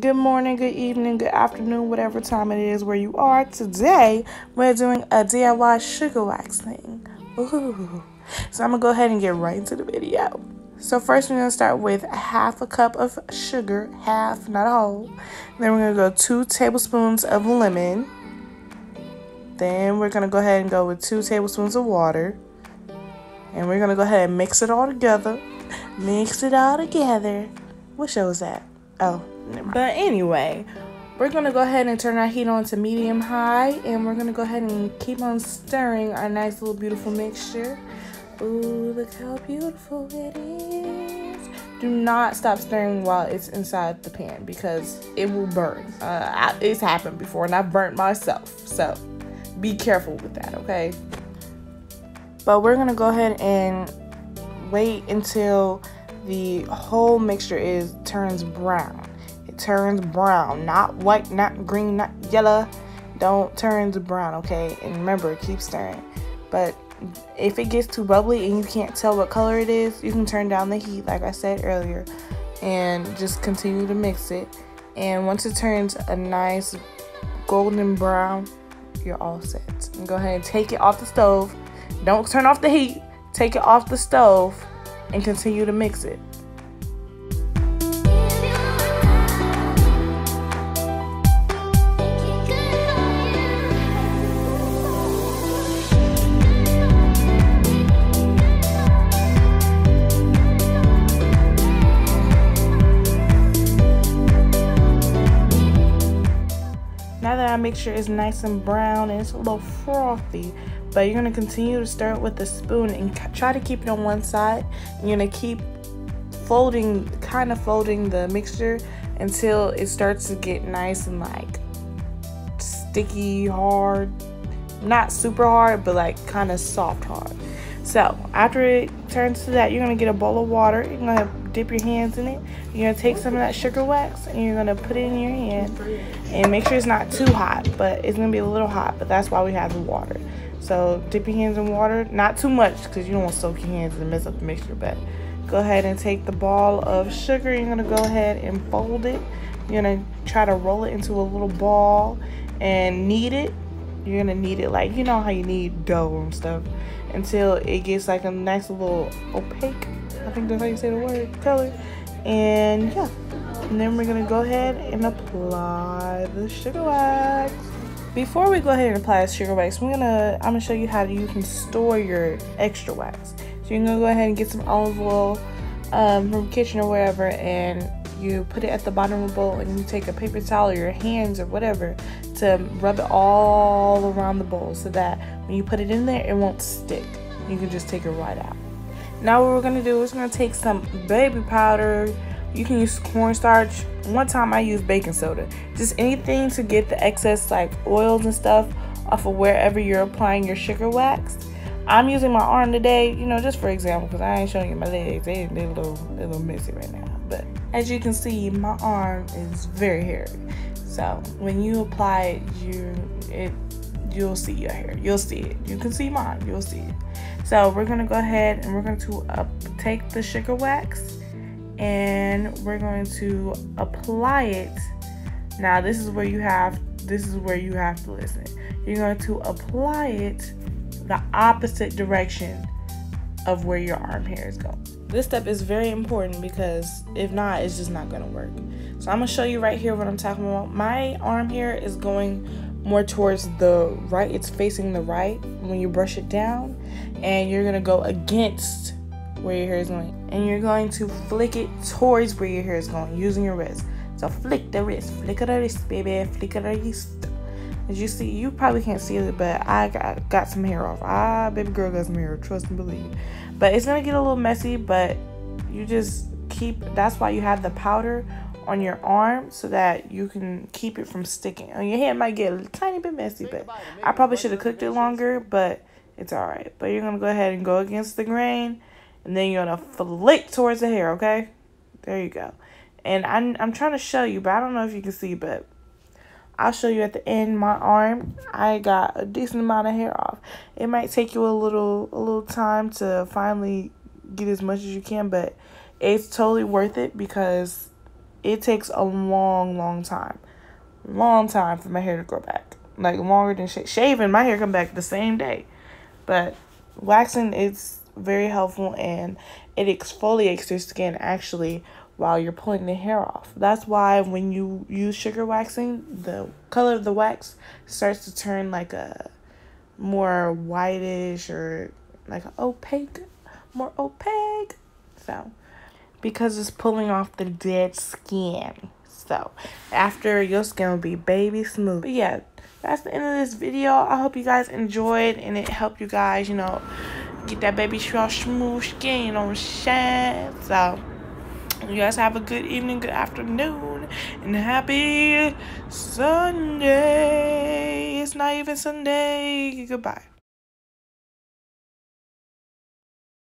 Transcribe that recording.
Good morning, good evening, good afternoon, whatever time it is where you are. Today, we're doing a DIY sugar waxing. Ooh. So I'm going to go ahead and get right into the video. So first, we're going to start with half a cup of sugar, half, not a whole. Then we're going to go 2 tablespoons of lemon. Then we're going to go ahead and go with 2 tablespoons of water. And we're going to go ahead and mix it all together. Mix it all together. What show is that? Oh. But anyway, we're going to go ahead and turn our heat on to medium high, and we're going to go ahead and keep on stirring our nice little beautiful mixture. Ooh, look how beautiful it is. Do not stop stirring while it's inside the pan because it will burn. It's happened before and I burnt myself, so be careful with that, okay? But we're going to go ahead and wait until the whole mixture turns brown. Turns brown, not white, not green, not yellow. Don't turn to brown, okay? And remember, keep stirring. But if it gets too bubbly and you can't tell what color it is, you can turn down the heat, like I said earlier, and just continue to mix it. And once it turns a nice golden brown, you're all set. And go ahead and take it off the stove. Don't turn off the heat. Take it off the stove and continue to mix it. Now that our mixture is nice and brown and it's a little frothy, but you're going to continue to stir it with a spoon and try to keep it on one side. You're going to keep folding, kind of folding the mixture until it starts to get nice and like sticky hard. Not super hard, but like kind of soft hard. So after it turns to that, you're going to get a bowl of water. You're going to dip your hands in it. You're going to take some of that sugar wax and you're going to put it in your hand. And make sure it's not too hot, but it's going to be a little hot. But that's why we have the water. So dip your hands in water. Not too much because you don't want to soak your hands and mess up the mixture. But go ahead and take the ball of sugar. You're going to go ahead and fold it. You're going to try to roll it into a little ball and knead it. You're going to knead it like, you know how you knead dough and stuff, until it gets like a nice little opaque, I think that's how you say the word, color. And yeah, and then we're gonna go ahead and apply the sugar wax. Before we go ahead and apply the sugar wax, I'm gonna show you how you can store your extra wax. So you're gonna go ahead and get some olive oil from the kitchen or wherever, and you put it at the bottom of a bowl, and you take a paper towel or your hands or whatever to rub it all around the bowl so that when you put it in there, it won't stick. You can just take it right out. Now what we're gonna do is we're gonna take some baby powder. You can use cornstarch. One time I used baking soda. Just anything to get the excess like oils and stuff off of wherever you're applying your sugar wax. I'm using my arm today, you know, just for example, because I ain't showing you my legs. They're a little messy right now. But as you can see, my arm is very hairy. So when you apply it, you'll see your hair. You'll see it. You can see mine. You'll see it. So we're going to go ahead and we're going to take the sugar wax and we're going to apply it. Now this is where you have to listen. You're going to apply it the opposite direction of where your arm hair is going. This step is very important because if not, it's just not going to work. So I'm going to show you right here what I'm talking about. My arm hair is going more towards the right. It's facing the right when you brush it down. And you're going to go against where your hair is going. And you're going to flick it towards where your hair is going using your wrist. So flick the wrist. Flick of the wrist, baby. Flick of the wrist. As you see, you probably can't see it, but I got some hair off. Baby girl got some hair, trust and believe. But it's going to get a little messy, but you just that's why you have the powder on your arm so that you can keep it from sticking. On your hand, it might get a tiny bit messy, but I probably should have cooked it longer, but it's all right. But you're going to go ahead and go against the grain, and then you're going to flick towards the hair, okay? There you go. And I'm trying to show you, but I don't know if you can see, but I'll show you at the end. My arm, I got a decent amount of hair off. It might take you a little time to finally get as much as you can, but it's totally worth it because it takes a long time for my hair to grow back, like longer than shaving. My hair come back the same day, but waxing is very helpful, and it exfoliates your skin actually while you're pulling the hair off. That's why when you use sugar waxing, the color of the wax starts to turn like a more whitish or like opaque, more opaque. So because it's pulling off the dead skin. So after, your skin will be baby smooth. But yeah, that's the end of this video. I hope you guys enjoyed and it helped you guys, you know, get that baby smooth skin, you know what I'm saying? So you guys have a good evening, good afternoon, and happy Sunday. It's not even Sunday. Goodbye.